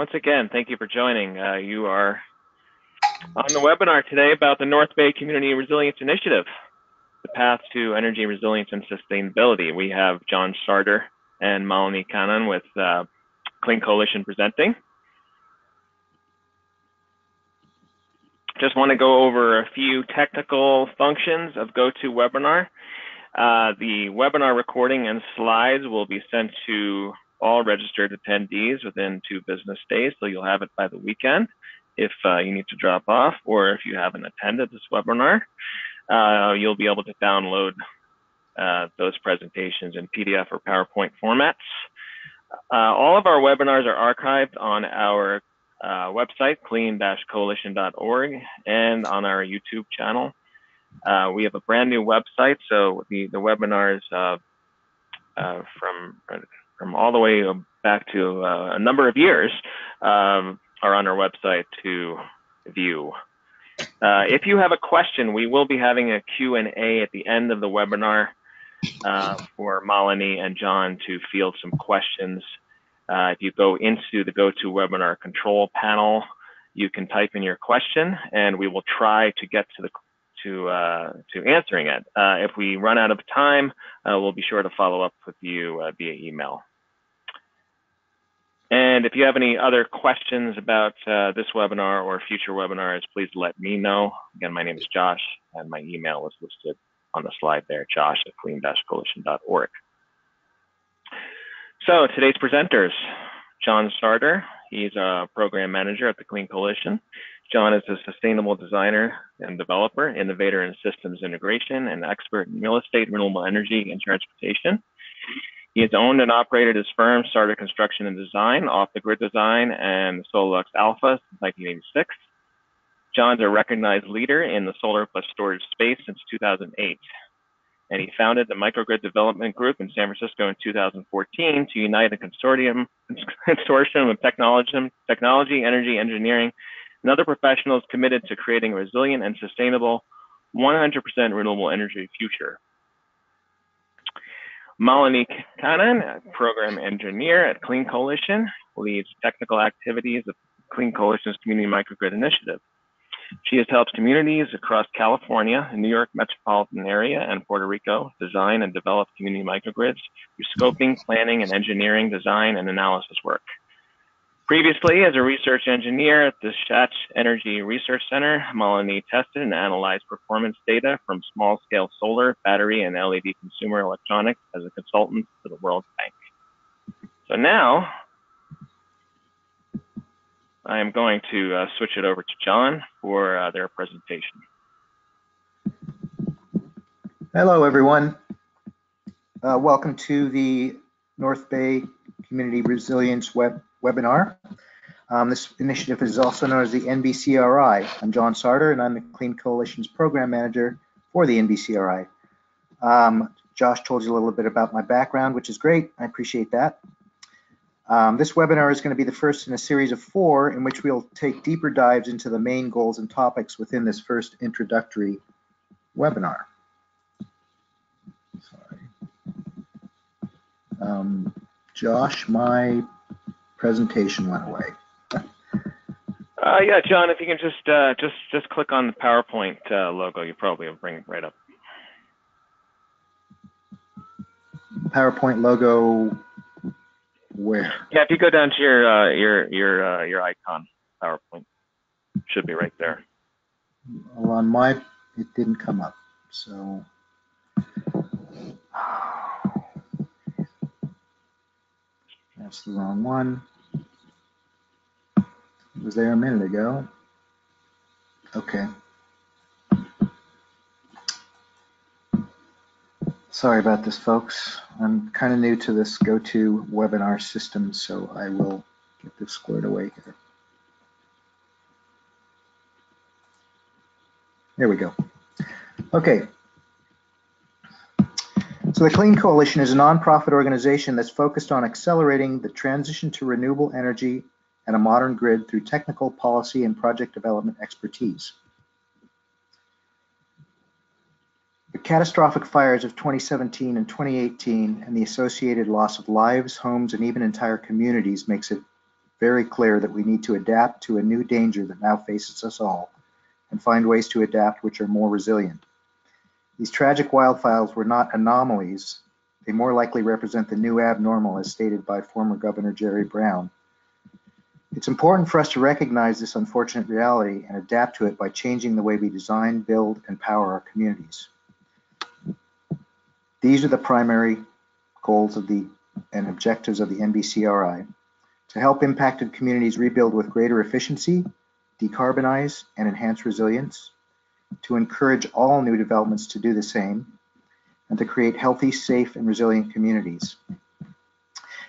Once again, thank you for joining. You are on the webinar today about the North Bay Community Resilience Initiative, the path to energy resilience and sustainability. We have John Sarter and Malini Kannan with Clean Coalition presenting. Just want to go over a few technical functions of GoToWebinar. The webinar recording and slides will be sent to all registered attendees within 2 business days, so you'll have it by the weekend if you need to drop off or if you haven't attended this webinar. You'll be able to download those presentations in PDF or PowerPoint formats. All of our webinars are archived on our website, clean-coalition.org, and on our YouTube channel. We have a brand new website, so the webinars from all the way back to a number of years are on our website to view. If you have a question, we will be having a Q&A at the end of the webinar for Malini and John to field some questions. If you go into the GoToWebinar control panel, you can type in your question, and we will try to get to answering it. If we run out of time, we'll be sure to follow up with you via email. And if you have any other questions about this webinar or future webinars, please let me know. Again, my name is Josh, and my email is listed on the slide there, josh@clean-coalition.org. So today's presenters, John Sarter, he's a program manager at the Clean Coalition. John is a sustainable designer and developer, innovator in systems integration, and expert in real estate, renewable energy, and transportation. He has owned and operated his firm, Sarter Construction and Design, Off the Grid Design, and Sollux Alpha since 1986. John's a recognized leader in the solar plus storage space since 2008. And he founded the Microgrid Development Group in San Francisco in 2014 to unite a consortium of technology, energy, engineering, and other professionals committed to creating a resilient and sustainable 100% renewable energy future. Malini Kannan, program engineer at Clean Coalition, leads technical activities of Clean Coalition's Community Microgrid Initiative. She has helped communities across California, the New York metropolitan area, and Puerto Rico design and develop community microgrids through scoping, planning, and engineering design and analysis work. Previously, as a research engineer at the Schatz Energy Research Center, Malini tested and analyzed performance data from small-scale solar, battery, and LED consumer electronics as a consultant to the World Bank. So now, I am going to switch it over to John for their presentation. Hello, everyone. Welcome to the North Bay Community Resilience Webinar. This initiative is also known as the NBCRI. I'm John Sarter, and I'm the Clean Coalition's program manager for the NBCRI. Josh told you a little bit about my background, which is great. I appreciate that. This webinar is going to be the first in a series of 4 in which we'll take deeper dives into the main goals and topics within this first introductory webinar. Sorry. Josh, my presentation went away. Yeah, John, if you can just click on the PowerPoint logo, you probably will bring it right up. PowerPoint logo where? Yeah, if you go down to your icon, PowerPoint should be right there. Well, on my, it didn't come up, so. That's the wrong one. It was there a minute ago. Okay. Sorry about this, folks. I'm kind of new to this GoToWebinar system, so I will get this squared away here. There we go. Okay. So the Clean Coalition is a nonprofit organization that's focused on accelerating the transition to renewable energy and a modern grid through technical, policy, and project development expertise. The catastrophic fires of 2017 and 2018 and the associated loss of lives, homes, and even entire communities makes it very clear that we need to adapt to a new danger that now faces us all and find ways to adapt which are more resilient. These tragic wildfires were not anomalies. They more likely represent the new abnormal, as stated by former Governor Jerry Brown. It's important for us to recognize this unfortunate reality and adapt to it by changing the way we design, build, and power our communities. These are the primary goals of and objectives of the NBCRI: to help impacted communities rebuild with greater efficiency, decarbonize, and enhance resilience, to encourage all new developments to do the same, and to create healthy, safe, and resilient communities.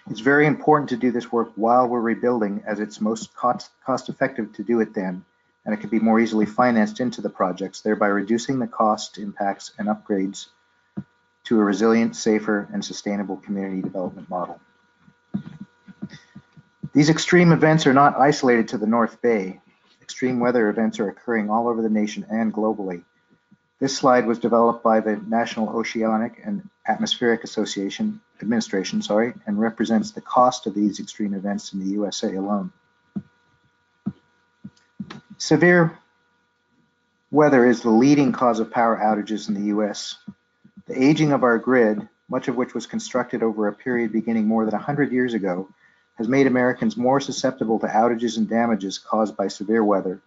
It's very important to do this work while we're rebuilding, as it's most cost-effective to do it then, and it can be more easily financed into the projects, thereby reducing the cost impacts and upgrades to a resilient, safer, and sustainable community development model. These extreme events are not isolated to the North Bay. Extreme weather events are occurring all over the nation and globally. This slide was developed by the National Oceanic and Atmospheric Administration, and represents the cost of these extreme events in the USA alone. Severe weather is the leading cause of power outages in the US. The aging of our grid, much of which was constructed over a period beginning more than 100 years ago, has made Americans more susceptible to outages and damages caused by severe weather,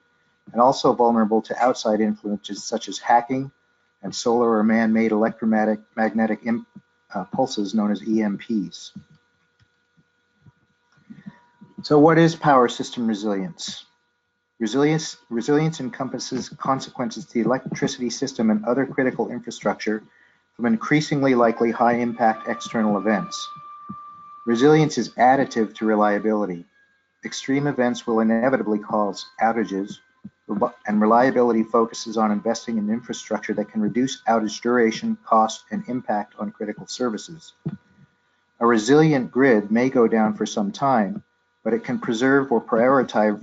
and also vulnerable to outside influences such as hacking and solar or man-made electromagnetic pulses known as EMPs. So what is power system resilience? Resilience encompasses consequences to the electricity system and other critical infrastructure from increasingly likely high-impact external events. Resilience is additive to reliability. Extreme events will inevitably cause outages, and reliability focuses on investing in infrastructure that can reduce outage duration, cost, and impact on critical services. A resilient grid may go down for some time, but it can preserve or prioritize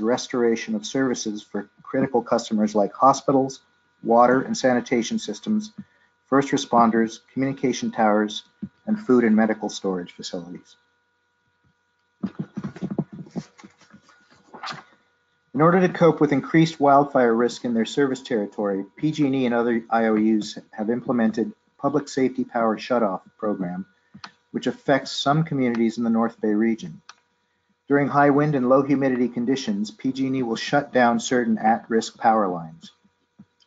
restoration of services for critical customers like hospitals, water and sanitation systems, first responders, communication towers, and food and medical storage facilities. In order to cope with increased wildfire risk in their service territory, PG&E and other IOUs have implemented public safety power shutoff program, which affects some communities in the North Bay region. During high wind and low humidity conditions, PG&E will shut down certain at-risk power lines.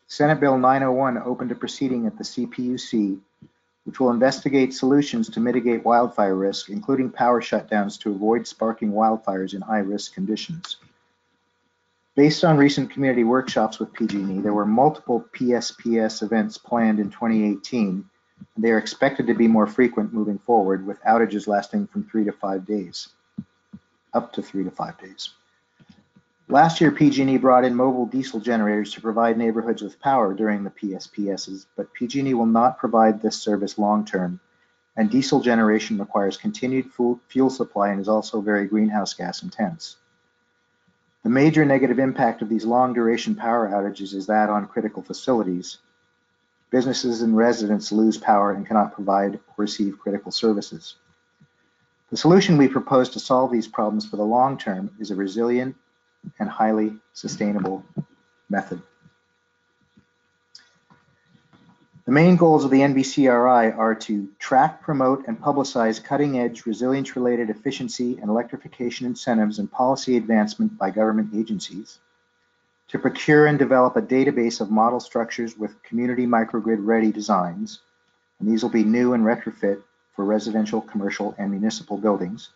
Senate Bill 901 opened a proceeding at the CPUC, which will investigate solutions to mitigate wildfire risk, including power shutdowns to avoid sparking wildfires in high-risk conditions. Based on recent community workshops with PG&E, there were multiple PSPS events planned in 2018, and they are expected to be more frequent moving forward, with outages lasting from 3 to 5 days, up to 3 to 5 days. Last year, PG&E brought in mobile diesel generators to provide neighborhoods with power during the PSPSs, but PG&E will not provide this service long-term, and diesel generation requires continued fuel supply and is also very greenhouse gas intense. The major negative impact of these long-duration power outages is that on critical facilities. Businesses and residents lose power and cannot provide or receive critical services. The solution we propose to solve these problems for the long term is a resilient and highly sustainable method. The main goals of the NBCRI are to track, promote, and publicize cutting-edge resilience-related efficiency and electrification incentives and policy advancement by government agencies, to procure and develop a database of model structures with community microgrid-ready designs, and these will be new and retrofit for residential, commercial, and municipal buildings,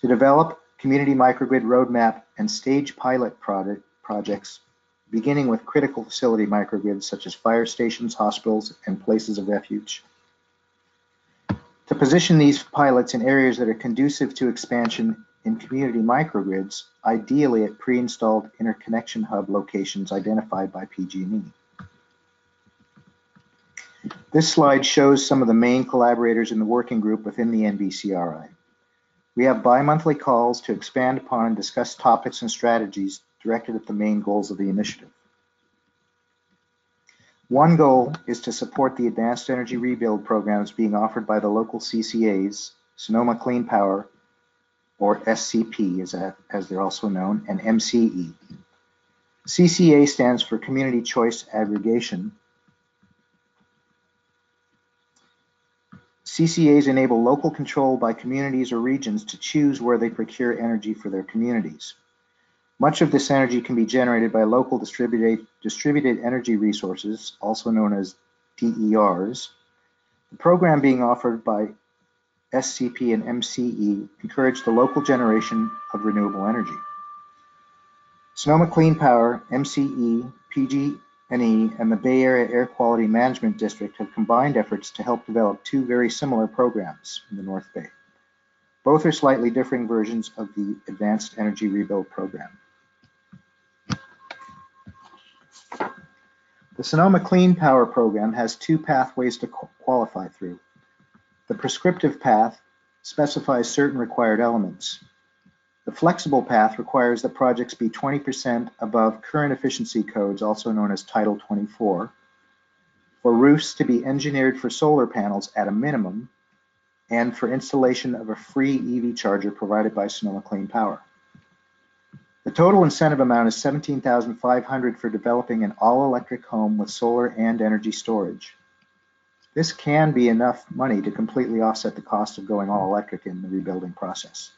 to develop community microgrid roadmap and stage pilot projects beginning with critical facility microgrids such as fire stations, hospitals, and places of refuge. To position these pilots in areas that are conducive to expansion in community microgrids, ideally at pre-installed interconnection hub locations identified by PG&E. This slide shows some of the main collaborators in the working group within the NBCRI. We have bi-monthly calls to expand upon and discuss topics and strategies directed at the main goals of the initiative. One goal is to support the advanced energy rebuild programs being offered by the local CCAs, Sonoma Clean Power, or SCP as they're also known, and MCE. CCA stands for Community Choice Aggregation. CCAs enable local control by communities or regions to choose where they procure energy for their communities. Much of this energy can be generated by local distributed energy resources, also known as DERs. The program being offered by SCP and MCE encourage the local generation of renewable energy. Sonoma Clean Power, MCE, PG&E, and the Bay Area Air Quality Management District have combined efforts to help develop two very similar programs in the North Bay. Both are slightly differing versions of the Advanced Energy Rebuild Program. The Sonoma Clean Power Program has two pathways to qualify through. The prescriptive path specifies certain required elements. The flexible path requires that projects be 20% above current efficiency codes, also known as Title 24, for roofs to be engineered for solar panels at a minimum, and for installation of a free EV charger provided by Sonoma Clean Power. The total incentive amount is $17,500 for developing an all-electric home with solar and energy storage. This can be enough money to completely offset the cost of going all electric in the rebuilding process.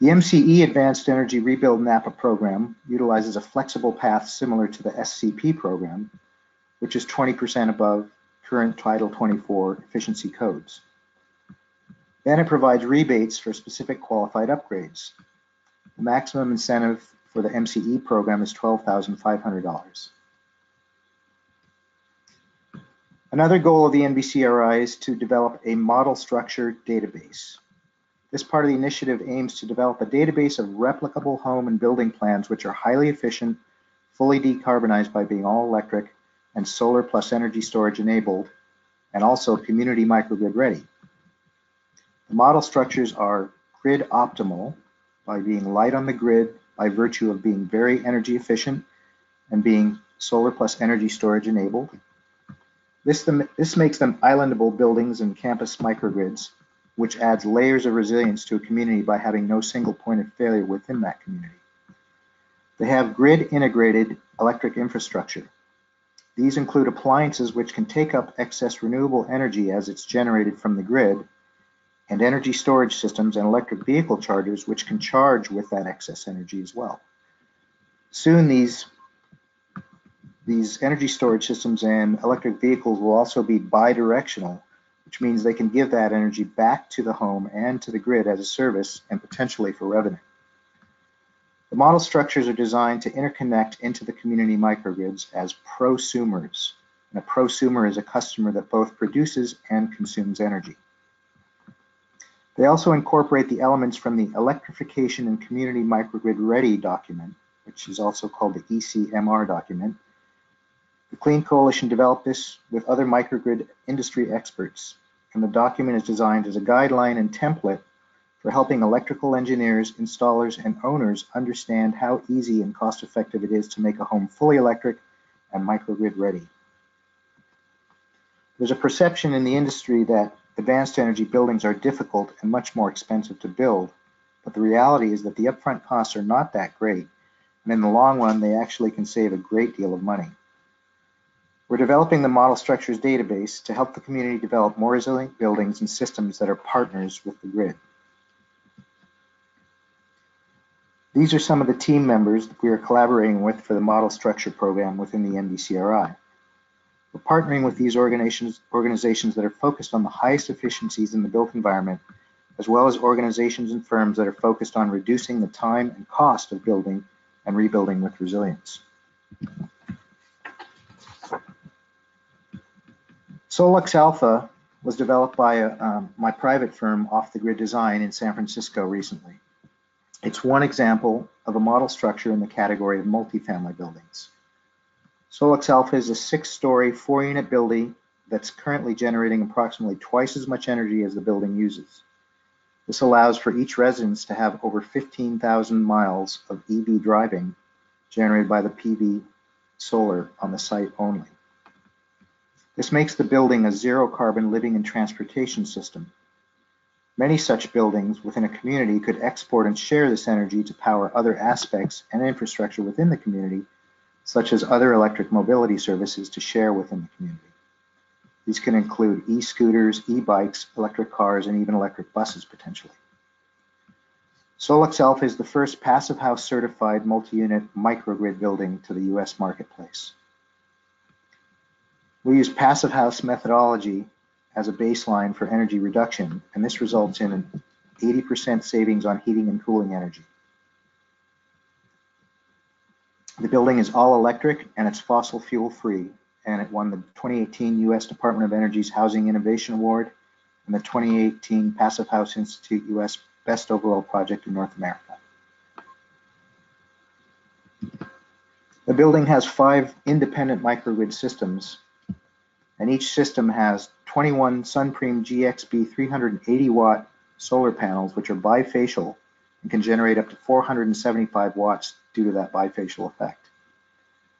The MCE Advanced Energy Rebuild Napa program utilizes a flexible path similar to the SCP program, which is 20% above current Title 24 efficiency codes. Then it provides rebates for specific qualified upgrades. The maximum incentive for the MCE program is $12,500. Another goal of the NBCRI is to develop a model structure database. This part of the initiative aims to develop a database of replicable home and building plans which are highly efficient, fully decarbonized by being all electric and solar plus energy storage enabled, and also community microgrid ready. The model structures are grid optimal by being light on the grid by virtue of being very energy efficient and being solar plus energy storage enabled. This makes them islandable buildings and campus microgrids, which adds layers of resilience to a community by having no single point of failure within that community. They have grid integrated electric infrastructure. These include appliances which can take up excess renewable energy as it's generated from the grid, and energy storage systems and electric vehicle chargers which can charge with that excess energy as well. Soon these energy storage systems and electric vehicles will also be bi-directional, which means they can give that energy back to the home and to the grid as a service and potentially for revenue. The model structures are designed to interconnect into the community microgrids as prosumers. And a prosumer is a customer that both produces and consumes energy. They also incorporate the elements from the Electrification and Community Microgrid Ready document, which is also called the ECMR document. The Clean Coalition developed this with other microgrid industry experts, and the document is designed as a guideline and template for helping electrical engineers, installers, and owners understand how easy and cost-effective it is to make a home fully electric and microgrid ready. There's a perception in the industry that advanced energy buildings are difficult and much more expensive to build, but the reality is that the upfront costs are not that great, and in the long run, they actually can save a great deal of money. We're developing the model structures database to help the community develop more resilient buildings and systems that are partners with the grid. These are some of the team members that we are collaborating with for the model structure program within the NBCRI. We're partnering with these organizations that are focused on the highest efficiencies in the built environment, as well as organizations and firms that are focused on reducing the time and cost of building and rebuilding with resilience. Sollux Alpha was developed by my private firm, Off the Grid Design, in San Francisco recently. It's one example of a model structure in the category of multifamily buildings. Sollux Alpha is a 6-story, 4-unit building that's currently generating approximately twice as much energy as the building uses. This allows for each residence to have over 15,000 miles of EV driving generated by the PV solar on the site only. This makes the building a zero-carbon living and transportation system. Many such buildings within a community could export and share this energy to power other aspects and infrastructure within the community, such as other electric mobility services to share within the community. These can include e-scooters, e-bikes, electric cars, and even electric buses potentially. Sollux Alpha is the first Passive House certified multi-unit microgrid building to the U.S. marketplace. We use Passive House methodology as a baseline for energy reduction, and this results in an 80% savings on heating and cooling energy. The building is all electric and it's fossil fuel free, and it won the 2018 U.S. Department of Energy's Housing Innovation Award and the 2018 Passive House Institute U.S. Best Overall Project in North America. The building has 5 independent microgrid systems, and each system has 21 SunPreme GXB 380-watt solar panels, which are bifacial and can generate up to 475 watts due to that bifacial effect.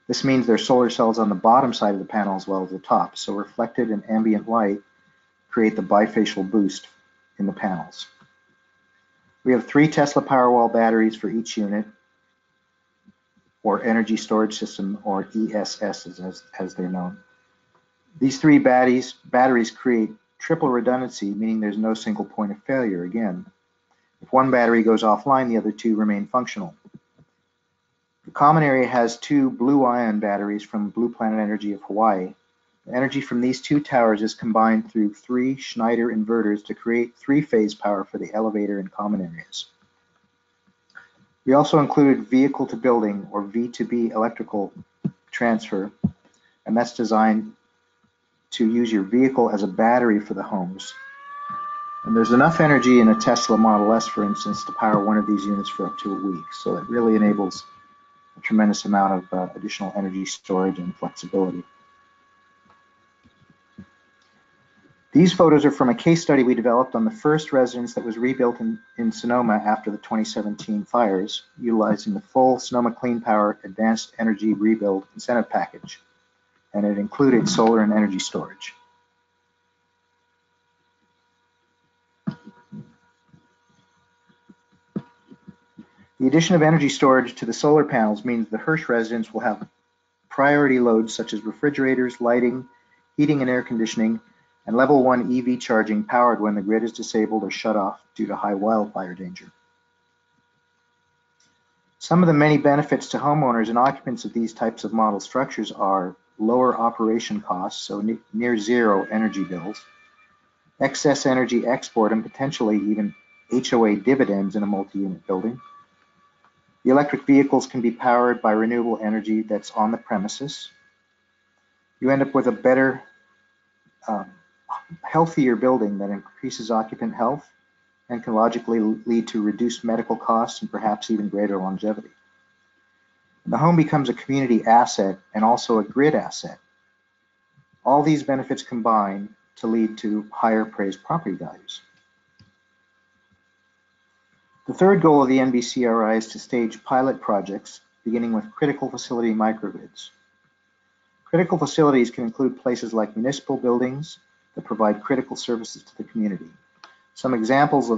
This means there are solar cells on the bottom side of the panel as well as the top, so reflected and ambient light create the bifacial boost in the panels. We have 3 Tesla Powerwall batteries for each unit, or energy storage system, or ESSs as they're known. These 3 batteries create triple redundancy, meaning there's no single point of failure. Again, if one battery goes offline, the other 2 remain functional. The common area has 2 blue ion batteries from Blue Planet Energy of Hawaii. The energy from these 2 towers is combined through 3 Schneider inverters to create 3-phase power for the elevator and common areas. We also included vehicle to building, or V2B, electrical transfer, and that's designed to use your vehicle as a battery for the homes. And there's enough energy in a Tesla Model S, for instance, to power one of these units for up to a week. So it really enables a tremendous amount of additional energy storage and flexibility. These photos are from a case study we developed on the first residence that was rebuilt in Sonoma after the 2017 fires, utilizing the full Sonoma Clean Power Advanced Energy Rebuild Incentive Package, and it included solar and energy storage. The addition of energy storage to the solar panels means the Hirsch residence will have priority loads such as refrigerators, lighting, heating and air conditioning, and level 1 EV charging powered when the grid is disabled or shut off due to high wildfire danger. Some of the many benefits to homeowners and occupants of these types of model structures are lower operation costs, so near zero energy bills, excess energy export, and potentially even HOA dividends in a multi-unit building. The electric vehicles can be powered by renewable energy that's on the premises. You end up with a better, healthier building that increases occupant health and can logically lead to reduced medical costs and perhaps even greater longevity. The home becomes a community asset and also a grid asset. All these benefits combine to lead to higher appraised property values. The third goal of the NBCRI is to stage pilot projects, beginning with critical facility microgrids. Critical facilities can include places like municipal buildings that provide critical services to the community. Some examples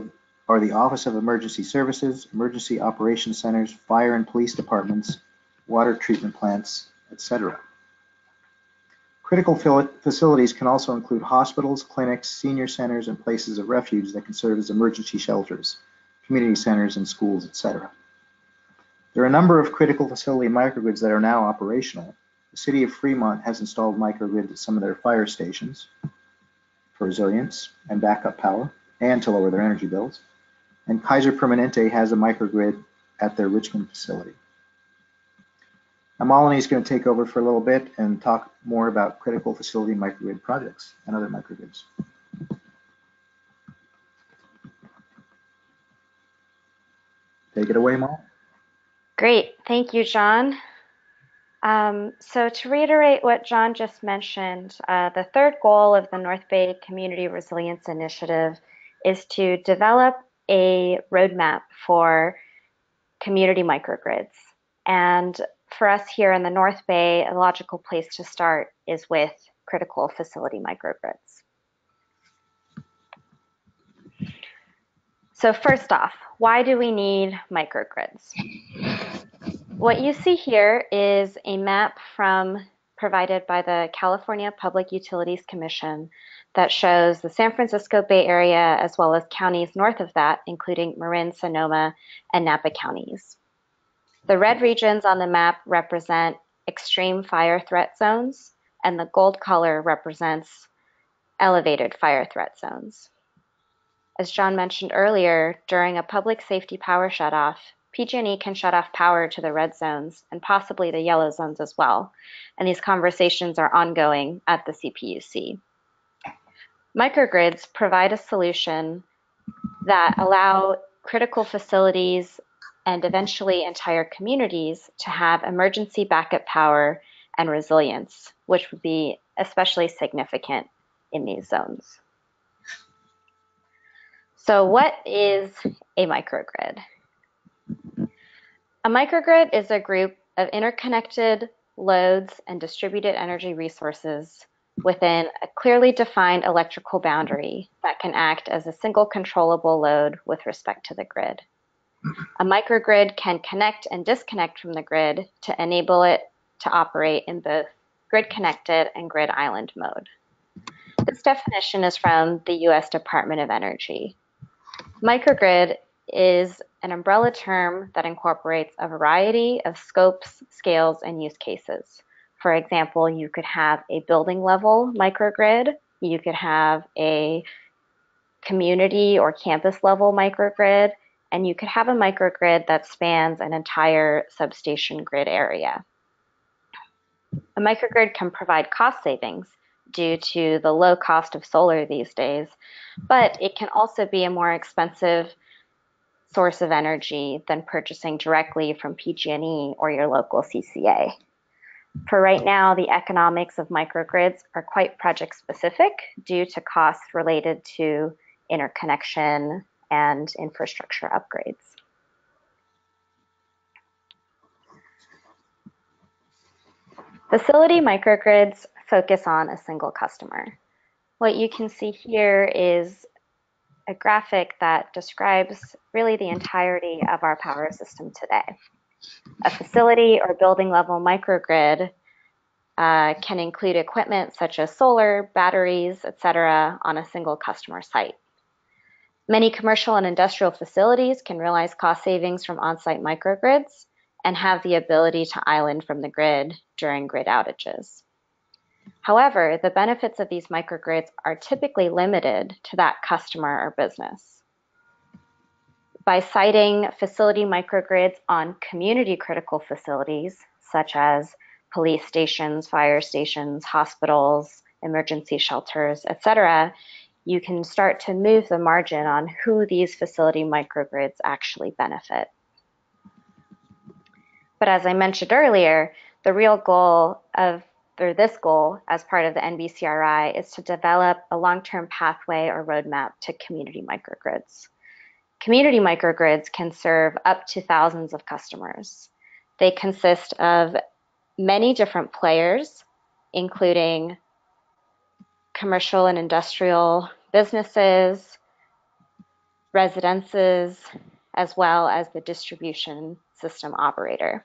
are the Office of Emergency Services, Emergency Operations Centers, fire and police departments, water treatment plants, etc. Critical facilities can also include hospitals, clinics, senior centers, and places of refuge that can serve as emergency shelters, community centers, and schools, etc. There are a number of critical facility microgrids that are now operational. The city of Fremont has installed microgrids at some of their fire stations for resilience and backup power and to lower their energy bills. And Kaiser Permanente has a microgrid at their Richmond facility. Now, Malini is going to take over for a little bit and talk more about critical facility microgrid projects and other microgrids. Take it away, Mal. Great. Thank you, John. So to reiterate what John just mentioned, the third goal of the North Bay Community Resilience Initiative is to develop a roadmap for community microgrids. And for us here in the North Bay, a logical place to start is with critical facility microgrids. So first off, why do we need microgrids? What you see here is a map provided by the California Public Utilities Commission that shows the San Francisco Bay Area as well as counties north of that, including Marin, Sonoma, and Napa counties. The red regions on the map represent extreme fire threat zones, and the gold color represents elevated fire threat zones. As John mentioned earlier, during a public safety power shutoff, PG&E can shut off power to the red zones and possibly the yellow zones as well, and these conversations are ongoing at the CPUC. Microgrids provide a solution that allow critical facilities and eventually entire communities to have emergency backup power and resilience, which would be especially significant in these zones. So what is a microgrid? A microgrid is a group of interconnected loads and distributed energy resources within a clearly defined electrical boundary that can act as a single controllable load with respect to the grid. A microgrid can connect and disconnect from the grid to enable it to operate in both grid-connected and grid-island mode. This definition is from the U.S. Department of Energy. Microgrid is an umbrella term that incorporates a variety of scopes, scales, and use cases. For example, you could have a building level microgrid, you could have a community or campus level microgrid, and you could have a microgrid that spans an entire substation grid area. A microgrid can provide cost savings due to the low cost of solar these days, but it can also be a more expensive source of energy than purchasing directly from PG&E or your local CCA. For right now, the economics of microgrids are quite project specific due to costs related to interconnection and infrastructure upgrades. Facility microgrids focus on a single customer. What you can see here is a graphic that describes really the entirety of our power system today. A facility or building level microgrid can include equipment such as solar, batteries, etc. on a single customer site. Many commercial and industrial facilities can realize cost savings from on-site microgrids and have the ability to island from the grid during grid outages. However, the benefits of these microgrids are typically limited to that customer or business. By citing facility microgrids on community critical facilities, such as police stations, fire stations, hospitals, emergency shelters, etc., you can start to move the margin on who these facility microgrids actually benefit. But as I mentioned earlier, the real goal of this goal as part of the NBCRI is to develop a long-term pathway or roadmap to community microgrids. Community microgrids can serve up to thousands of customers. They consist of many different players, including commercial and industrial businesses, residences, as well as the distribution system operator.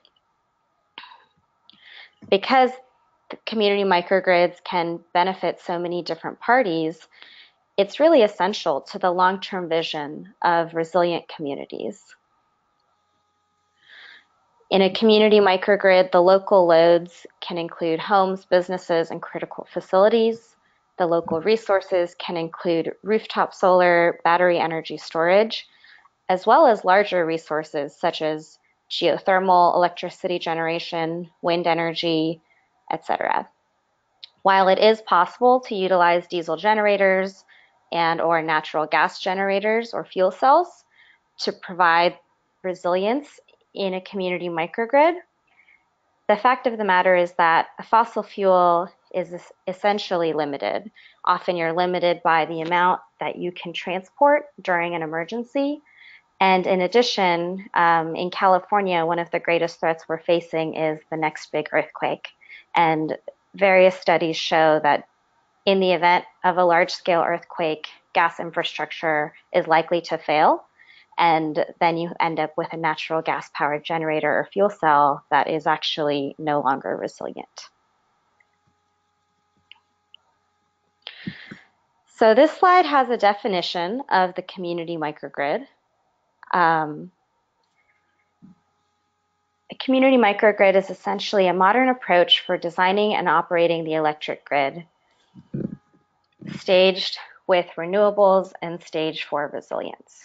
Because community microgrids can benefit so many different parties, it's really essential to the long-term vision of resilient communities. In a community microgrid, the local loads can include homes, businesses, and critical facilities. The local resources can include rooftop solar, battery energy storage, as well as larger resources such as geothermal, electricity generation, wind energy, etc. While it is possible to utilize diesel generators and/or natural gas generators or fuel cells to provide resilience in a community microgrid, the fact of the matter is that a fossil fuel is essentially limited. Often you're limited by the amount that you can transport during an emergency. And in addition, in California, one of the greatest threats we're facing is the next big earthquake. And various studies show that in the event of a large-scale earthquake, gas infrastructure is likely to fail, and then you end up with a natural gas powered generator or fuel cell that is actually no longer resilient. So this slide has a definition of the community microgrid. A community microgrid is essentially a modern approach for designing and operating the electric grid, staged with renewables and staged for resilience.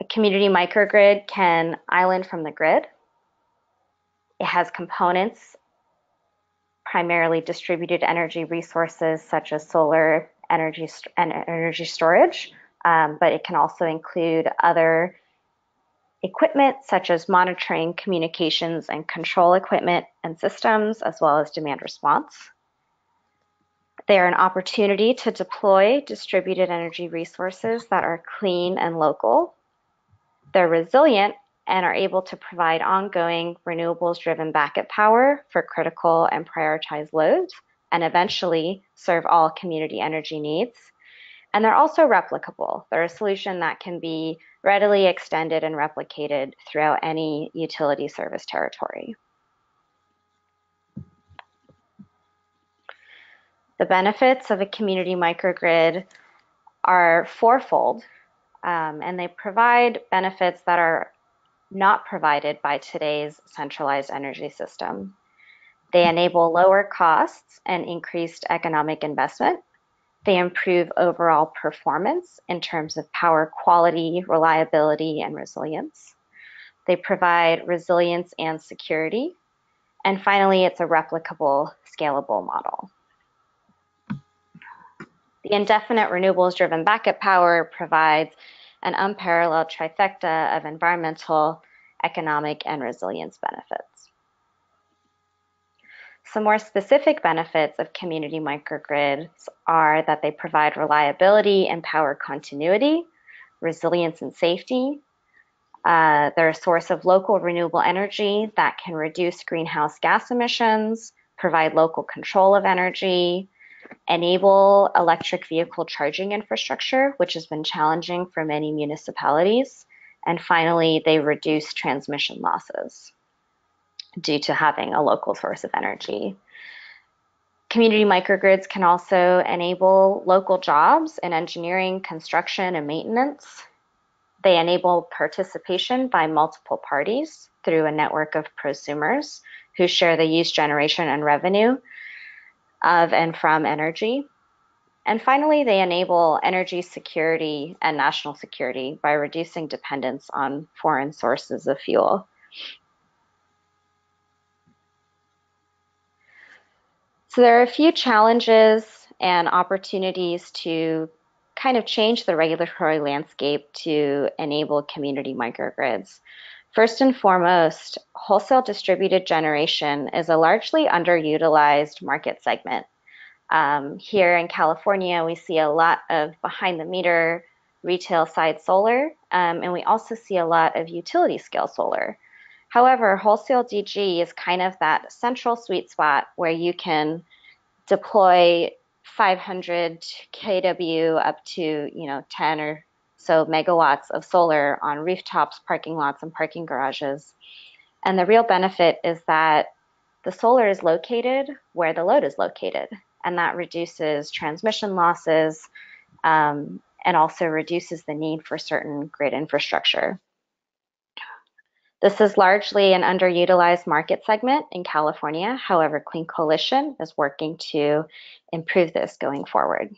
A community microgrid can island from the grid. It has components, primarily distributed energy resources such as solar energy and energy storage, but it can also include other equipment such as monitoring, communications, and control equipment and systems, as well as demand response. They're an opportunity to deploy distributed energy resources that are clean and local. They're resilient and are able to provide ongoing renewables-driven backup power for critical and prioritized loads, and eventually serve all community energy needs. And they're also replicable. They're a solution that can be readily extended and replicated throughout any utility service territory. The benefits of a community microgrid are fourfold, and they provide benefits that are not provided by today's centralized energy system. They enable lower costs and increased economic investment. They improve overall performance in terms of power quality, reliability, and resilience. They provide resilience and security. And finally, it's a replicable, scalable model. The indefinite renewables-driven backup power provides an unparalleled trifecta of environmental, economic, and resilience benefits. Some more specific benefits of community microgrids are that they provide reliability and power continuity, resilience and safety. They're a source of local renewable energy that can reduce greenhouse gas emissions, provide local control of energy, enable electric vehicle charging infrastructure, which has been challenging for many municipalities, and finally, they reduce transmission losses due to having a local source of energy. Community microgrids can also enable local jobs in engineering, construction, and maintenance. They enable participation by multiple parties through a network of prosumers who share the use, generation, and revenue of and from energy. And finally, they enable energy security and national security by reducing dependence on foreign sources of fuel. So there are a few challenges and opportunities to kind of change the regulatory landscape to enable community microgrids. First and foremost, wholesale distributed generation is a largely underutilized market segment. Here in California, we see a lot of behind-the-meter retail side solar, and we also see a lot of utility-scale solar. However, wholesale DG is kind of that central sweet spot where you can deploy 500 kW up to 10 or so megawatts of solar on rooftops, parking lots, and parking garages. And the real benefit is that the solar is located where the load is located, and that reduces transmission losses and also reduces the need for certain grid infrastructure. This is largely an underutilized market segment in California. However, Clean Coalition is working to improve this going forward.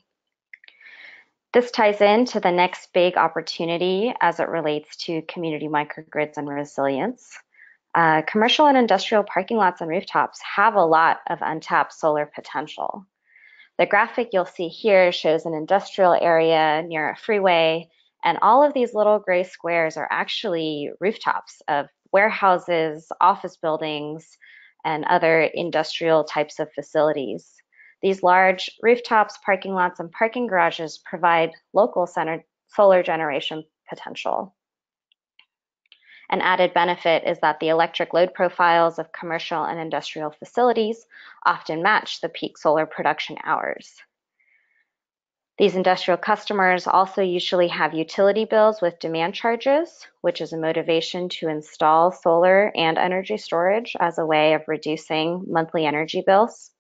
This ties into the next big opportunity as it relates to community microgrids and resilience. Commercial and industrial parking lots and rooftops have a lot of untapped solar potential. The graphic you'll see here shows an industrial area near a freeway, and all of these little gray squares are actually rooftops of warehouses, office buildings, and other industrial types of facilities. These large rooftops, parking lots, and parking garages provide local solar generation potential. An added benefit is that the electric load profiles of commercial and industrial facilities often match the peak solar production hours. These industrial customers also usually have utility bills with demand charges, which is a motivation to install solar and energy storage as a way of reducing monthly energy bills.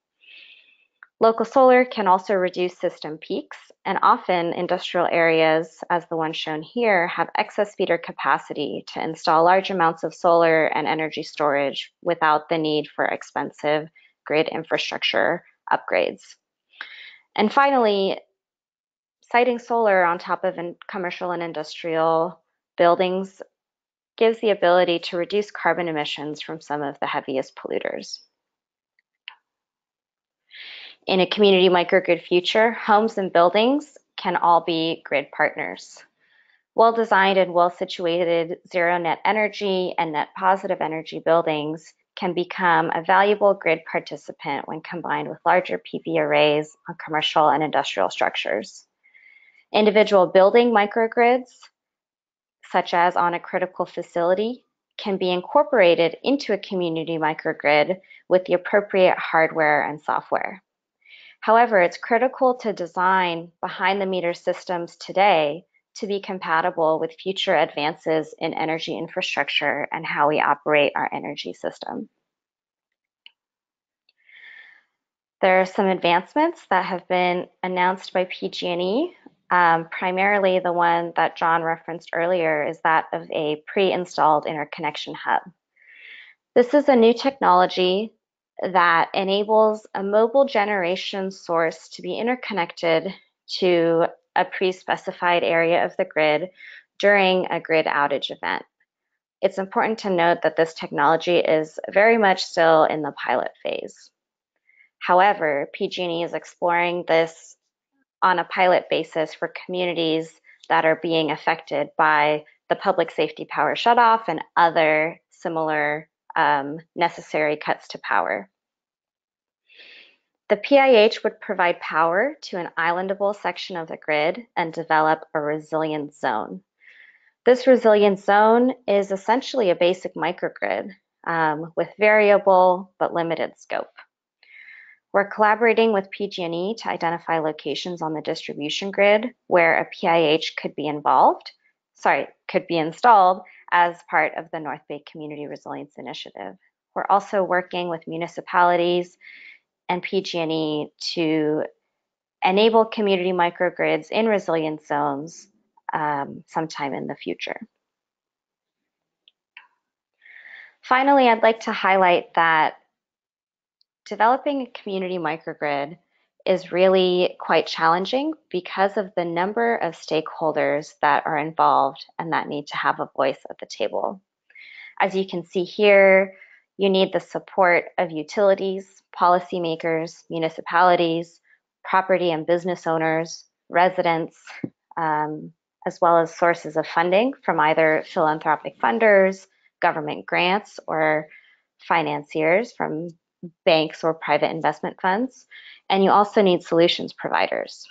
Local solar can also reduce system peaks, and often industrial areas, as the one shown here, have excess feeder capacity to install large amounts of solar and energy storage without the need for expensive grid infrastructure upgrades. And finally, siting solar on top of commercial and industrial buildings gives the ability to reduce carbon emissions from some of the heaviest polluters. In a community microgrid future, homes and buildings can all be grid partners. Well-designed and well-situated zero net energy and net positive energy buildings can become a valuable grid participant when combined with larger PV arrays on commercial and industrial structures. Individual building microgrids, such as on a critical facility, can be incorporated into a community microgrid with the appropriate hardware and software. However, it's critical to design behind-the-meter systems today to be compatible with future advances in energy infrastructure and how we operate our energy system. There are some advancements that have been announced by PG&E. Primarily the one that John referenced earlier is that of a pre-installed interconnection hub. This is a new technology that enables a mobile generation source to be interconnected to a pre-specified area of the grid during a grid outage event. It's important to note that this technology is very much still in the pilot phase. However, PG&E is exploring this on a pilot basis for communities that are being affected by the public safety power shutoff and other similar necessary cuts to power. The PIH would provide power to an islandable section of the grid and develop a resilient zone. This resilient zone is essentially a basic microgrid with variable but limited scope. We're collaborating with PG&E to identify locations on the distribution grid where a PIH could be installed as part of the North Bay Community Resilience Initiative. We're also working with municipalities and PG&E to enable community microgrids in resilience zones sometime in the future. Finally, I'd like to highlight that developing a community microgrid is really quite challenging because of the number of stakeholders that are involved and that need to have a voice at the table. As you can see here, you need the support of utilities, policymakers, municipalities, property and business owners, residents, as well as sources of funding from either philanthropic funders, government grants, or financiers from banks or private investment funds, and you also need solutions providers.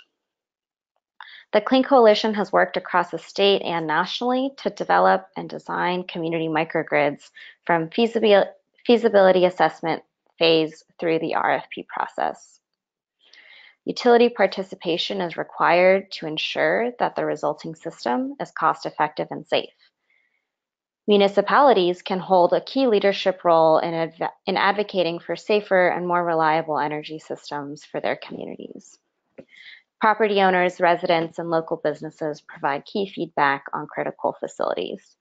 The Clean Coalition has worked across the state and nationally to develop and design community microgrids from feasibility assessment phase through the RFP process. Utility participation is required to ensure that the resulting system is cost-effective and safe. Municipalities can hold a key leadership role in advocating for safer and more reliable energy systems for their communities. Property owners, residents, and local businesses provide key feedback on critical facilities.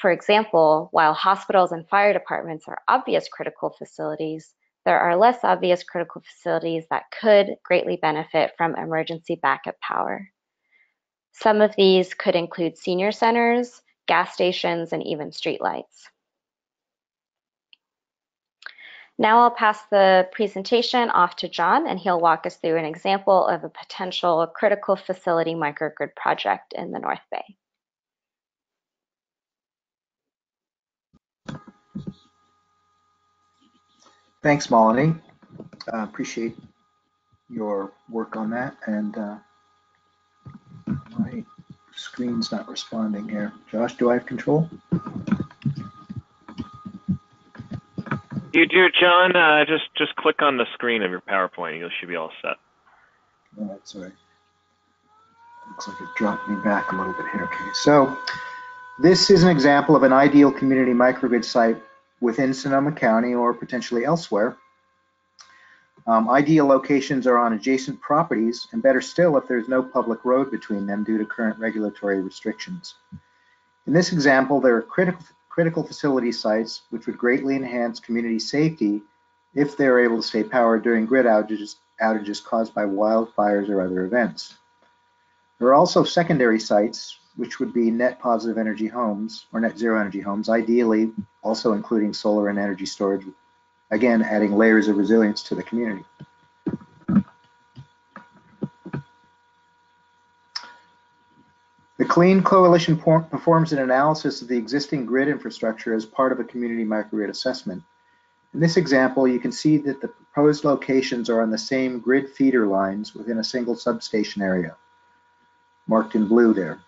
For example, while hospitals and fire departments are obvious critical facilities, there are less obvious critical facilities that could greatly benefit from emergency backup power. Some of these could include senior centers, gas stations, and even streetlights. Now I'll pass the presentation off to John, and he'll walk us through an example of a potential critical facility microgrid project in the North Bay. Thanks, Malini. Appreciate your work on that, and my screen's not responding here. Josh, do I have control? You do, John. Just click on the screen of your PowerPoint. You should be all set. All right, sorry. Looks like it dropped me back a little bit here. Okay, so this is an example of an ideal community microgrid site within Sonoma County or potentially elsewhere. Ideal locations are on adjacent properties, and better still if there's no public road between them due to current regulatory restrictions. In this example, there are critical facility sites which would greatly enhance community safety if they are able to stay powered during grid outages caused by wildfires or other events. There are also secondary sites which would be net positive energy homes or net zero energy homes, ideally also including solar and energy storage, again, adding layers of resilience to the community. The Clean Coalition performs an analysis of the existing grid infrastructure as part of a community microgrid assessment. In this example, you can see that the proposed locations are on the same grid feeder lines within a single substation area, marked in blue there.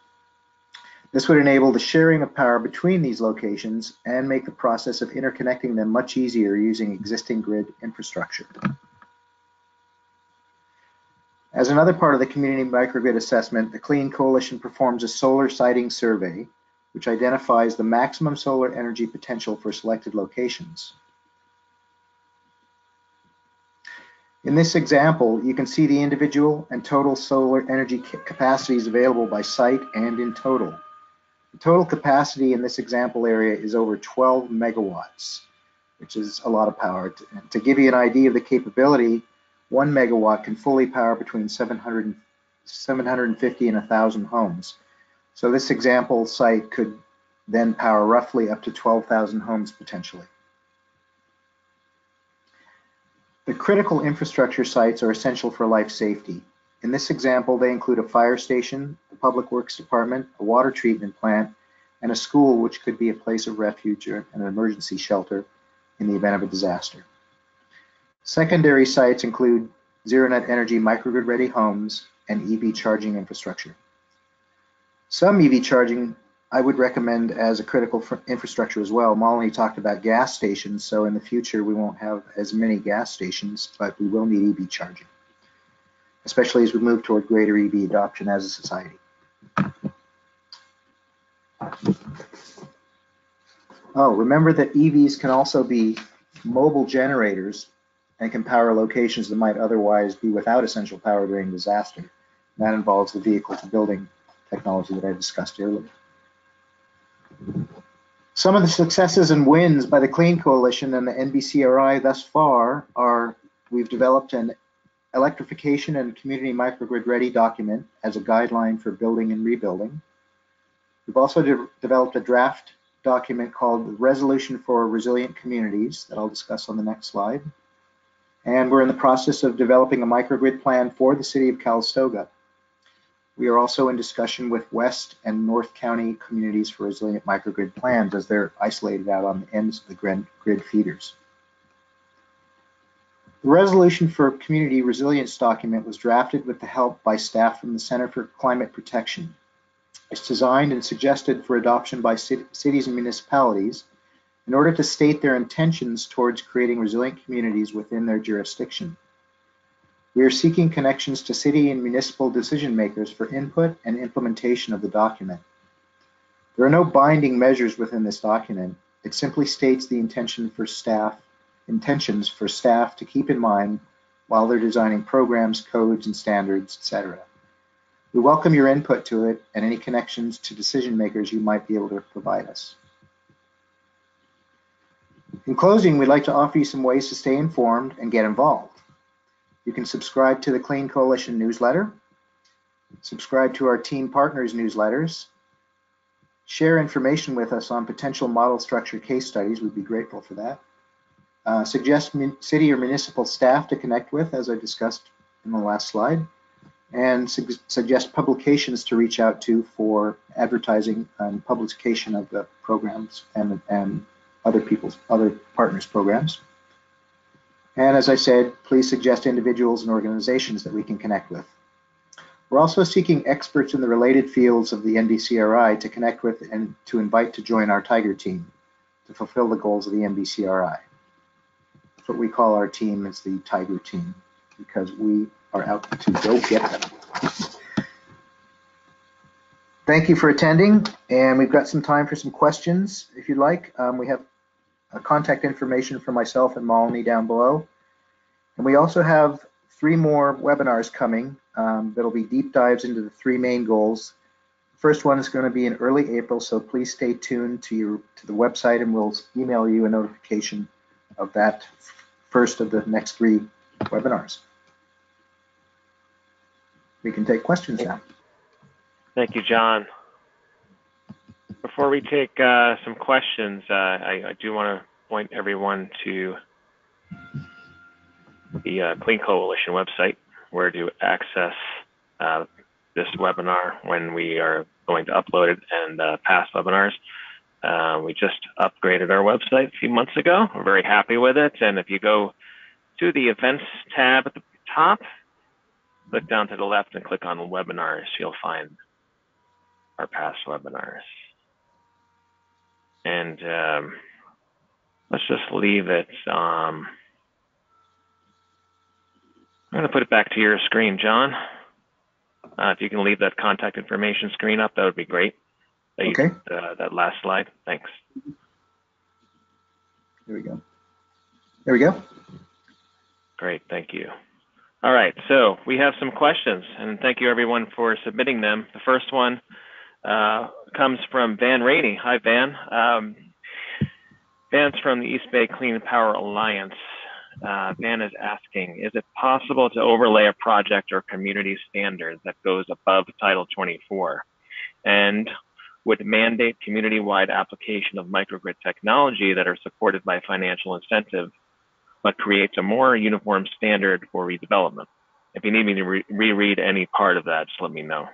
This would enable the sharing of power between these locations and make the process of interconnecting them much easier using existing grid infrastructure. As another part of the community microgrid assessment, the Clean Coalition performs a solar siting survey, which identifies the maximum solar energy potential for selected locations. In this example, you can see the individual and total solar energy capacities available by site and in total. The total capacity in this example area is over 12 megawatts, which is a lot of power. To give you an idea of the capability, 1 megawatt can fully power between 750 and 1,000 homes. So this example site could then power roughly up to 12,000 homes potentially. The critical infrastructure sites are essential for life safety. In this example, they include a fire station, a public works department, a water treatment plant, and a school, which could be a place of refuge and an emergency shelter in the event of a disaster. Secondary sites include zero net energy microgrid ready homes and EV charging infrastructure. Some EV charging I would recommend as a critical infrastructure as well. Malini talked about gas stations, so in the future we won't have as many gas stations, but we will need EV charging, especially as we move toward greater EV adoption as a society. Oh, remember that EVs can also be mobile generators and can power locations that might otherwise be without essential power during disaster. And that involves the vehicle to building technology that I discussed earlier. Some of the successes and wins by the Clean Coalition and the NBCRI thus far are: we've developed an Electrification and Community Microgrid Ready document as a guideline for building and rebuilding. We've also developed a draft document called Resolution for Resilient Communities that I'll discuss on the next slide. And we're in the process of developing a microgrid plan for the city of Calistoga. We are also in discussion with West and North County communities for resilient microgrid plans, as they're isolated out on the ends of the grid feeders. The Resolution for Community Resilience document was drafted with the help by staff from the Center for Climate Protection. It's designed and suggested for adoption by cities and municipalities in order to state their intentions towards creating resilient communities within their jurisdiction. We are seeking connections to city and municipal decision makers for input and implementation of the document. There are no binding measures within this document. It simply states the intentions for staff to keep in mind while they're designing programs, codes, and standards, etc. We welcome your input to it and any connections to decision makers you might be able to provide us. In closing, we'd like to offer you some ways to stay informed and get involved. You can subscribe to the Clean Coalition newsletter, subscribe to our team partners' newsletters, share information with us on potential model structure case studies. We'd be grateful for that. Suggest city or municipal staff to connect with, as I discussed in the last slide, and suggest publications to reach out to for advertising and publication of the programs and other partners' programs. And as I said, please suggest individuals and organizations that we can connect with. We're also seeking experts in the related fields of the NBCRI to connect with and to invite to join our Tiger team to fulfill the goals of the NBCRI. That's what we call our team, is the Tiger team, because we are out to go get them. Thank you for attending, and we've got some time for some questions if you'd like. We have contact information for myself and Malini down below. And we also have 3 more webinars coming that'll be deep dives into the 3 main goals. The first one is going to be in early April, so please stay tuned to the website, and we'll email you a notification of that first of the next 3 webinars. We can take questions now. Thank you, John. Before we take some questions, I do want to point everyone to the Clean Coalition website, where to access this webinar when we are going to upload it, and past webinars. We just upgraded our website a few months ago. We're very happy with it. And if you go to the events tab at the top, click down to the left and click on webinars, you'll find our past webinars. And let's just leave it. I'm going to put it back to your screen, John. If you can leave that contact information screen up, that would be great. That you, okay. That last slide. Thanks. There we go. There we go. Great. Thank you. All right. So we have some questions, and thank you everyone for submitting them. The first one comes from Van Rainey. Hi, Van. Van's from the East Bay Clean Power Alliance. Van is asking, is it possible to overlay a project or community standard that goes above Title 24 and would mandate community-wide application of microgrid technology that are supported by financial incentive, but creates a more uniform standard for redevelopment? If you need me to reread any part of that, just let me know.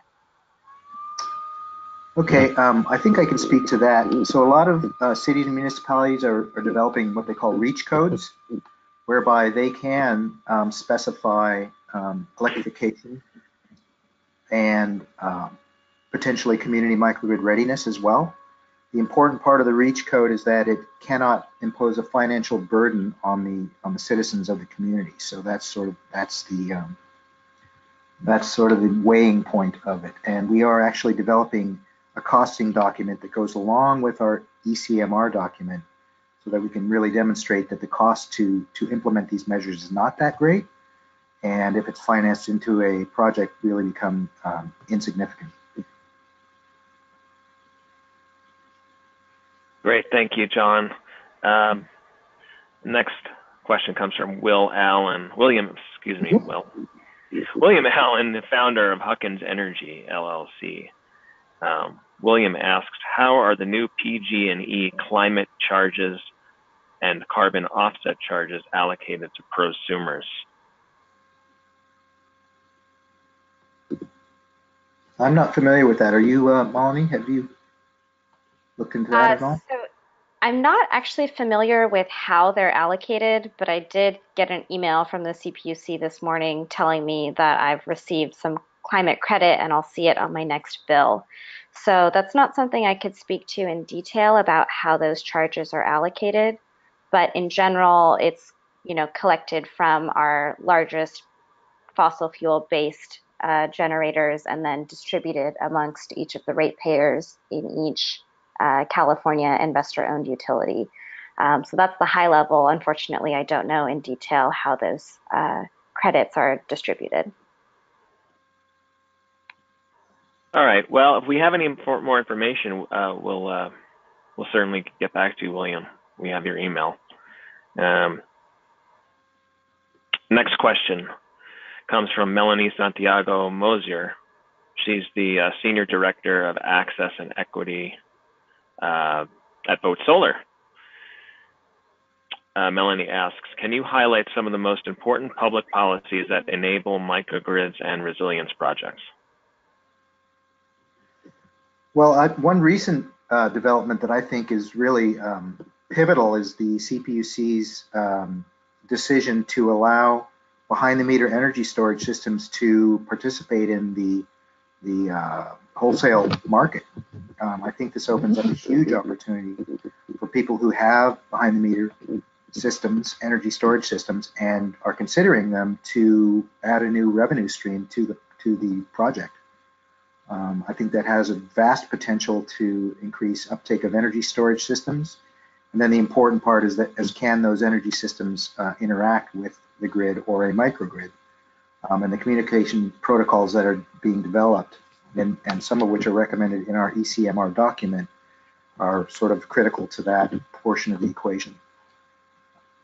Okay, I think I can speak to that. So a lot of cities and municipalities are developing what they call reach codes, whereby they can specify electrification and potentially community microgrid readiness as well. The important part of the REACH code is that it cannot impose a financial burden on the citizens of the community. So that's sort of the weighing point of it. And we are actually developing a costing document that goes along with our ECMR document, so that we can really demonstrate that the cost to implement these measures is not that great, and if it's financed into a project, really become insignificant. Great, thank you, John. Next question comes from William Allen, the founder of Huckins Energy, LLC. William asks, how are the new PG&E climate charges and carbon offset charges allocated to prosumers? I'm not familiar with that. Are you, Malini? Have you looked into that at all? So I'm not actually familiar with how they're allocated, but I did get an email from the CPUC this morning telling me that I've received some climate credit and I'll see it on my next bill. So that's not something I could speak to in detail about how those charges are allocated, but in general, it's, you know, collected from our largest fossil fuel-based generators and then distributed amongst each of the ratepayers in each California investor-owned utility. So that's the high level. Unfortunately, I don't know in detail how those credits are distributed. All right. Well, if we have any more information, we'll certainly get back to you, William. We have your email. Next question comes from Melanie Santiago Mosier. She's the Senior Director of Access and Equity at Vote Solar. Melanie asks, can you highlight some of the most important public policies that enable microgrids and resilience projects? Well, one recent development that I think is really pivotal is the CPUC's decision to allow behind-the-meter energy storage systems to participate in the wholesale market. I think this opens up a huge opportunity for people who have behind-the-meter systems, energy storage systems, and are considering them to add a new revenue stream to the project. I think that has a vast potential to increase uptake of energy storage systems. And then the important part is that can those energy systems interact with the grid or a microgrid, and the communication protocols that are being developed, and some of which are recommended in our ECMR document, are sort of critical to that portion of the equation.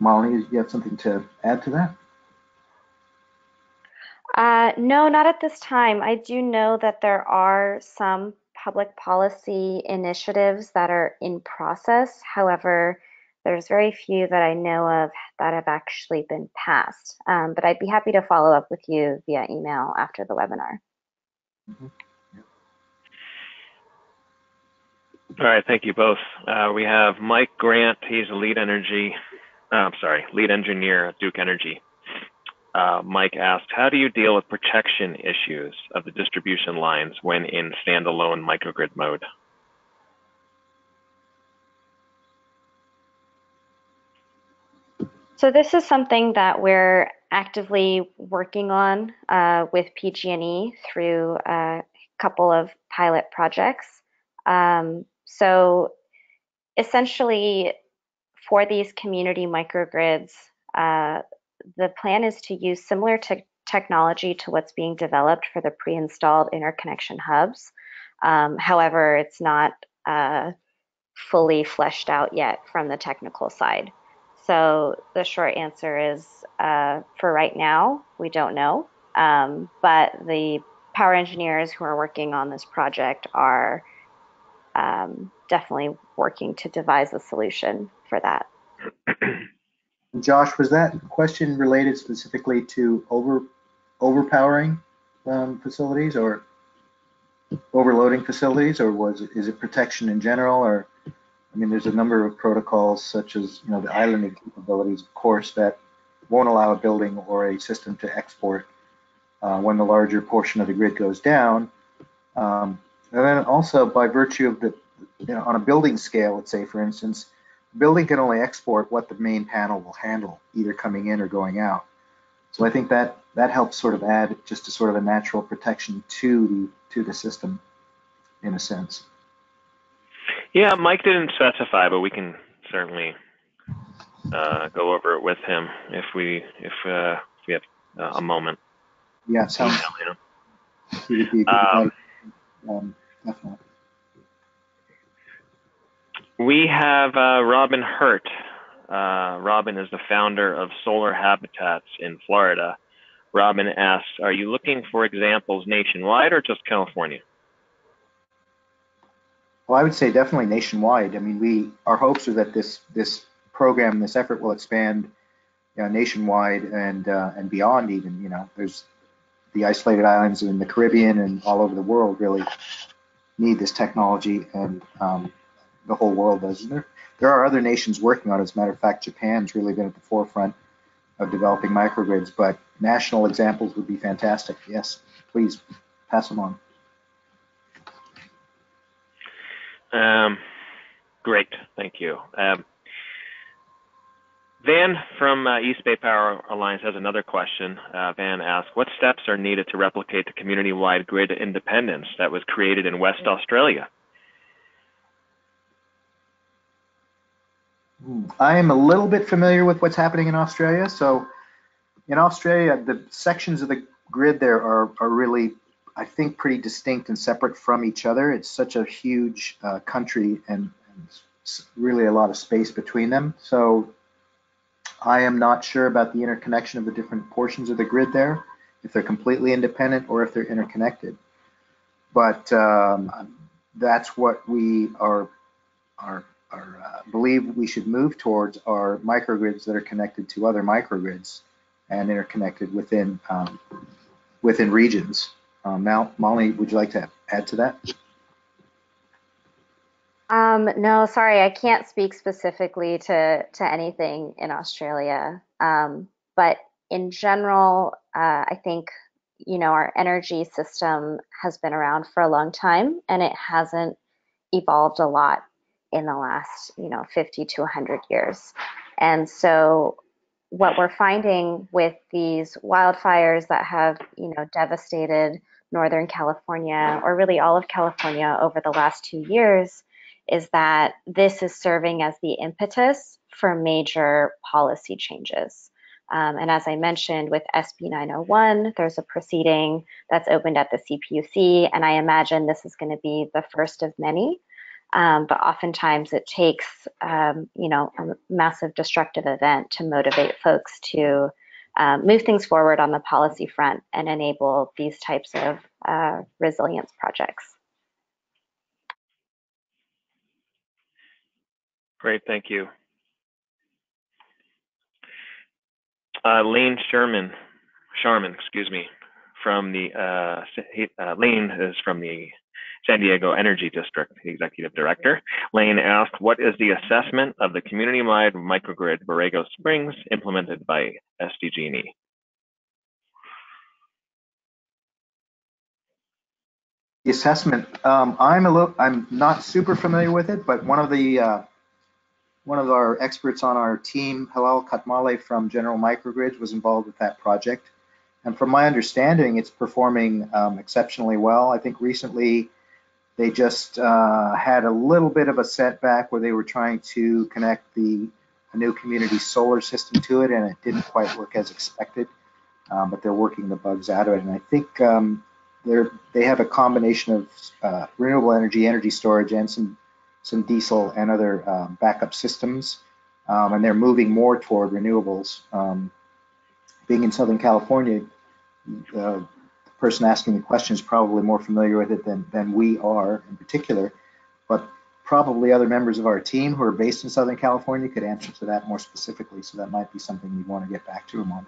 Malini, do you have something to add to that? No, not at this time. I do know that there are some public policy initiatives that are in process. However, there's very few that I know of that have actually been passed. But I'd be happy to follow up with you via email after the webinar. Mm-hmm. All right, thank you both. We have Mike Grant. He's a lead engineer at Duke Energy. Mike asked, how do you deal with protection issues of the distribution lines when in standalone microgrid mode? So this is something that we're actively working on with PG&E through a couple of pilot projects. So essentially, for these community microgrids, the plan is to use similar technology to what's being developed for the pre-installed interconnection hubs. However, it's not fully fleshed out yet from the technical side. So the short answer is, for right now, we don't know. But the power engineers who are working on this project are definitely working to devise a solution for that. Josh, was that question related specifically to overpowering facilities or overloading facilities, or is it protection in general? Or, I mean, there's a number of protocols such as, you know, the islanding capabilities, of course, that won't allow a building or a system to export when the larger portion of the grid goes down. And then also, by virtue of the, you know, on a building scale, let's say, for instance, building can only export what the main panel will handle, either coming in or going out. So I think that helps sort of add just a sort of a natural protection to the system, in a sense. Yeah, Mike didn't specify, but we can certainly go over it with him if we have a moment. Yeah, sounds. Definitely. We have Robin Hurt. Robin is the founder of Solar Habitats in Florida. Robin asks, are you looking for examples nationwide or just California? Well, I would say definitely nationwide. I mean, our hopes are that this program, this effort, will expand, you know, nationwide and beyond. Even, you know, there's the isolated islands in the Caribbean and all over the world really need this technology, and the whole world does, isn't there? There are other nations working on it. As a matter of fact, Japan's really been at the forefront of developing microgrids, but national examples would be fantastic. Yes, please pass them on. Great, thank you. Van from East Bay Power Alliance has another question. Van asks, what steps are needed to replicate the community-wide grid independence that was created in West Australia? I am a little bit familiar with what's happening in Australia. So in Australia, the sections of the grid there are really, I think, pretty distinct and separate from each other. It's such a huge country, and really a lot of space between them. So I am not sure about the interconnection of the different portions of the grid there, if they're completely independent or if they're interconnected. But that's what we believe we should move towards, are microgrids that are connected to other microgrids and interconnected within within regions. Now, Malini, would you like to add to that? No, sorry, I can't speak specifically to anything in Australia. But in general, I think, you know, our energy system has been around for a long time, and it hasn't evolved a lot in the last, you know, 50 to 100 years. And so what we're finding with these wildfires that have, you know, devastated Northern California, or really all of California over the last 2 years, is that this is serving as the impetus for major policy changes. And as I mentioned, with SB 901, there's a proceeding that's opened at the CPUC, and I imagine this is going to be the first of many. But oftentimes it takes, you know, a massive destructive event to motivate folks to move things forward on the policy front and enable these types of resilience projects. Great, thank you. Lane Sherman, excuse me, from the Lane is from the San Diego Energy District Executive Director. Lane asked, what is the assessment of the community-wide microgrid Borrego Springs implemented by SDG&E? The assessment, I'm not super familiar with it, but one of our experts on our team, Halal Katmale from General Microgrids, was involved with that project. And from my understanding, it's performing exceptionally well. I think recently they just had a little bit of a setback where they were trying to connect a new community solar system to it, and it didn't quite work as expected, but they're working the bugs out of it. And I think they have a combination of renewable energy, energy storage, and some diesel and other backup systems, and they're moving more toward renewables. Being in Southern California, the person asking the question is probably more familiar with it than we are in particular, but probably other members of our team who are based in Southern California could answer to that more specifically, so that might be something we want to get back to them on.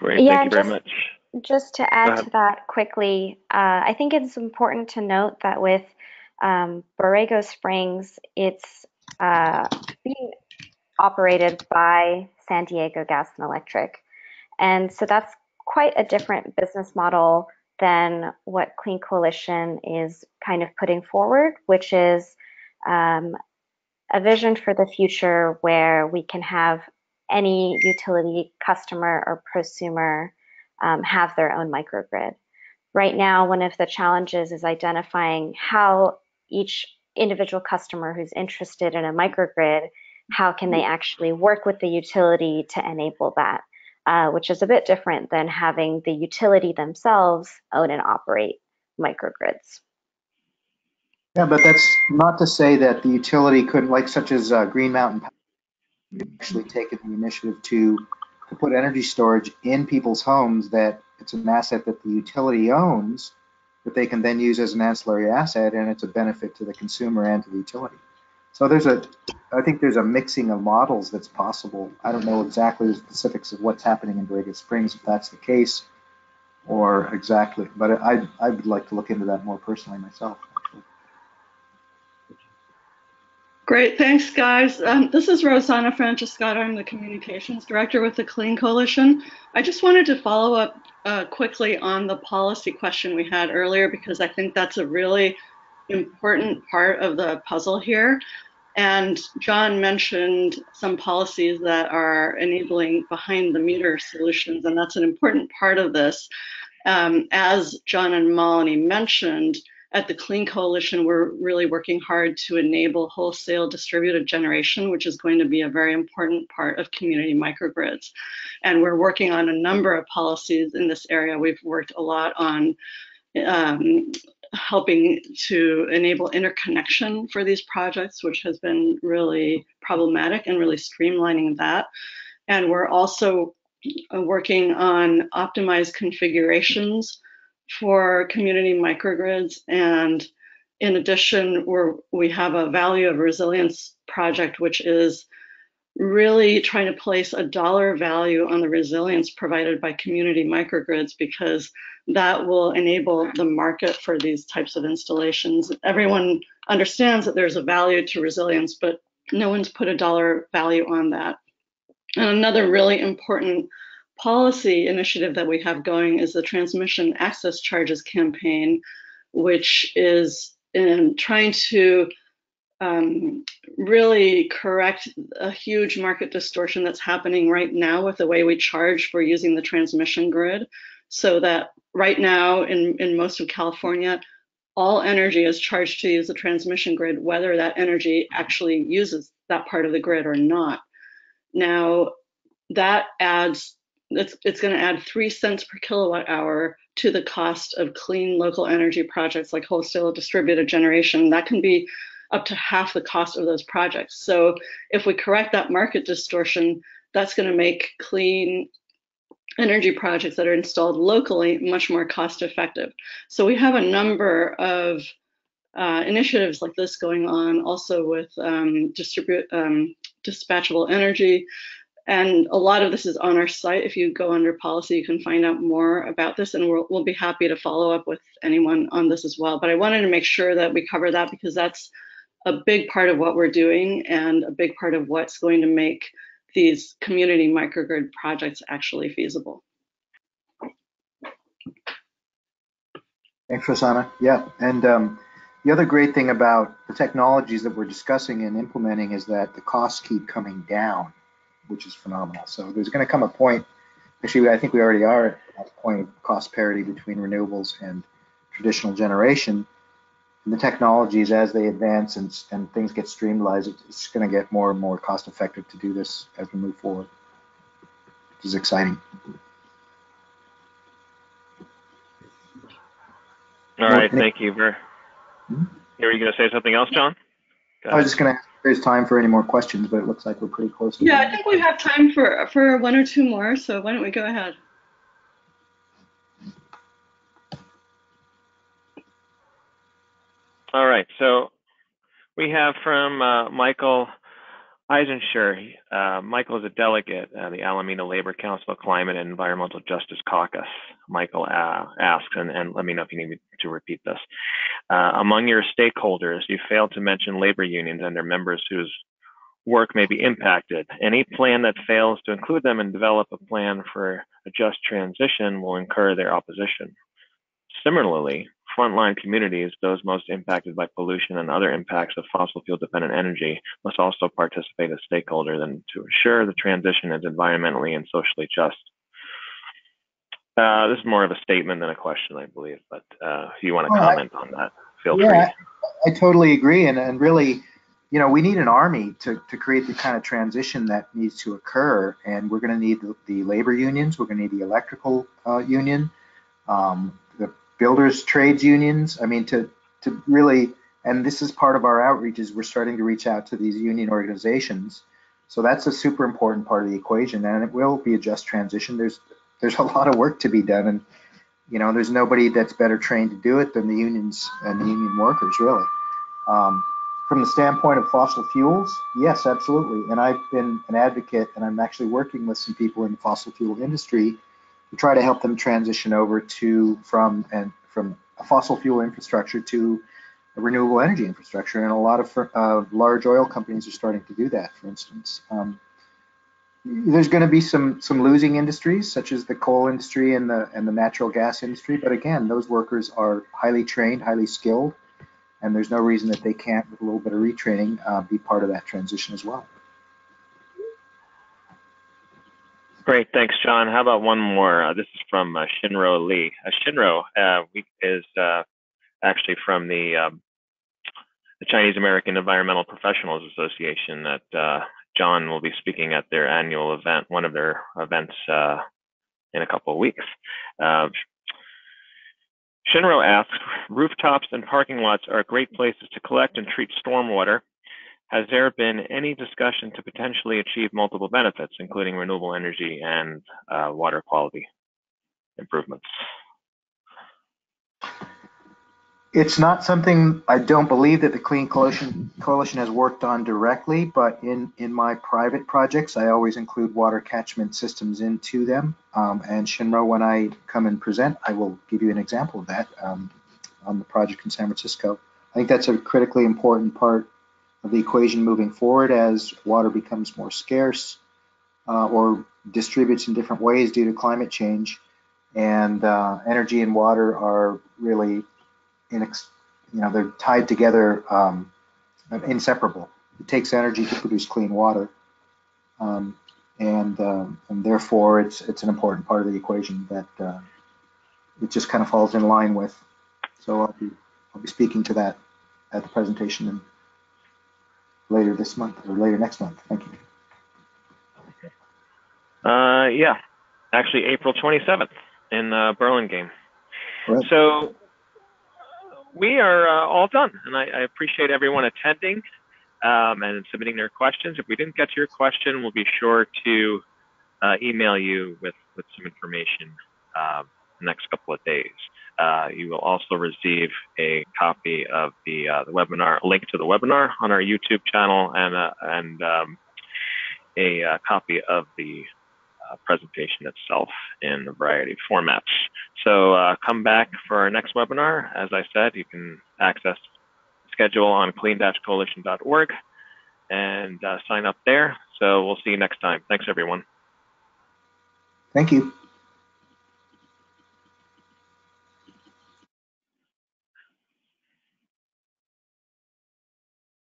Great, yeah, thank you very much. Just to add to that quickly, I think it's important to note that with Borrego Springs, it's being operated by San Diego Gas and Electric. And so that's quite a different business model than what Clean Coalition is kind of putting forward, which is a vision for the future where we can have any utility customer or prosumer have their own microgrid. Right now, one of the challenges is identifying how each individual customer who's interested in a microgrid, how can they actually work with the utility to enable that, which is a bit different than having the utility themselves own and operate microgrids. Yeah, but that's not to say that the utility couldn't, like such as Green Mountain Power, actually taken the initiative to put energy storage in people's homes, that it's an asset that the utility owns, that they can then use as an ancillary asset, and it's a benefit to the consumer and to the utility. So I think there's a mixing of models that's possible. I don't know exactly the specifics of what's happening in Borrego Springs, if that's the case, or exactly, but I would like to look into that more personally myself, actually. Great, thanks guys. This is Rosanna Francescotta. I'm the Communications Director with the Clean Coalition. I just wanted to follow up quickly on the policy question we had earlier, because I think that's a really important part of the puzzle here. And John mentioned some policies that are enabling behind the meter solutions, and that's an important part of this. As John and Malini mentioned, at the Clean Coalition, we're really working hard to enable wholesale distributed generation, which is going to be a very important part of community microgrids. And we're working on a number of policies in this area. We've worked a lot on helping to enable interconnection for these projects, which has been really problematic, and really streamlining that. And we're also working on optimized configurations for community microgrids, and in addition, we have a value of resilience project, which is really trying to place a dollar value on the resilience provided by community microgrids, because that will enable the market for these types of installations. Everyone understands that there's a value to resilience, but no one's put a dollar value on that. And another really important policy initiative that we have going is the transmission access charges campaign, which is in trying to really correct a huge market distortion that's happening right now with the way we charge for using the transmission grid. So that right now in most of California, all energy is charged to use the transmission grid, whether that energy actually uses that part of the grid or not. Now, that adds, it's going to add 3 cents per kilowatt hour to the cost of clean local energy projects like wholesale distributed generation. That can be up to half the cost of those projects. So if we correct that market distortion, that's going to make clean energy projects that are installed locally much more cost effective. So we have a number of initiatives like this going on, also with dispatchable energy. And a lot of this is on our site. If you go under policy, you can find out more about this, and we'll be happy to follow up with anyone on this as well. But I wanted to make sure that we cover that because that's a big part of what we're doing and a big part of what's going to make these community microgrid projects actually feasible. Thanks, Rosanna. Yeah, and the other great thing about the technologies that we're discussing and implementing is that the costs keep coming down, which is phenomenal. So there's going to come a point, actually I think we already are at the point of cost parity between renewables and traditional generation. And the technologies, as they advance and things get streamlined, it's going to get more and more cost effective to do this as we move forward, which is exciting. All right, thank you. Were you going to say something else, John? I was just going to ask if there's time for any more questions, but it looks like we're pretty close to I think we have time for one or two more, so why don't we go ahead? All right, so we have from Michael Eisenscher. Michael is a delegate at the Alameda Labor Council Climate and Environmental Justice Caucus. Michael asks, and let me know if you need me to repeat this. Among your stakeholders, you failed to mention labor unions and their members whose work may be impacted. Any plan that fails to include them and develop a plan for a just transition will incur their opposition. Similarly, frontline communities, those most impacted by pollution and other impacts of fossil fuel dependent energy, must also participate as stakeholders and to ensure the transition is environmentally and socially just. This is more of a statement than a question, I believe, but if you want to comment on that, feel free. I totally agree. And really, you know, we need an army to create the kind of transition that needs to occur. And we're going to need the labor unions, we're going to need the electrical union, builders, trades unions. I mean, to really, and this is part of our outreach, is we're starting to reach out to these union organizations. So that's a super important part of the equation, and it will be a just transition. There's a lot of work to be done, and you know, there's nobody that's better trained to do it than the unions and the union workers, really. From the standpoint of fossil fuels, yes, absolutely. And I've been an advocate, and I'm actually working with some people in the fossil fuel industry to try to help them transition over to from a fossil fuel infrastructure to a renewable energy infrastructure, and a lot of large oil companies are starting to do that. For instance, there's going to be some losing industries, such as the coal industry and the natural gas industry. But again, those workers are highly trained, highly skilled, and there's no reason that they can't, with a little bit of retraining, be part of that transition as well. Great, thanks, John. How about one more? This is from Shinro Li. Shinro is actually from the Chinese American Environmental Professionals Association that John will be speaking at their annual event, one of their events in a couple of weeks. Shinro asks, rooftops and parking lots are great places to collect and treat stormwater. Has there been any discussion to potentially achieve multiple benefits, including renewable energy and water quality improvements? It's not something I don't believe that the Clean Coalition has worked on directly, but in my private projects, I always include water catchment systems into them. And Shinro, when I come and present, I will give you an example of that on the project in San Francisco. I think that's a critically important part of the equation moving forward as water becomes more scarce or distributes in different ways due to climate change, and energy and water are really, they're tied together inseparable. It takes energy to produce clean water, and therefore it's an important part of the equation that it just kind of falls in line with. So I'll be speaking to that at the presentation and later this month or later next month. Thank you. Yeah, actually April 27th in Burlingame. Right. So we are all done, and I appreciate everyone attending and submitting their questions. If we didn't get to your question, we'll be sure to email you with some information the next couple of days. You will also receive a copy of the webinar, a link to the webinar on our YouTube channel, and a copy of the presentation itself in a variety of formats. So come back for our next webinar. As I said, you can access the schedule on clean-coalition.org and sign up there. So we'll see you next time. Thanks, everyone. Thank you.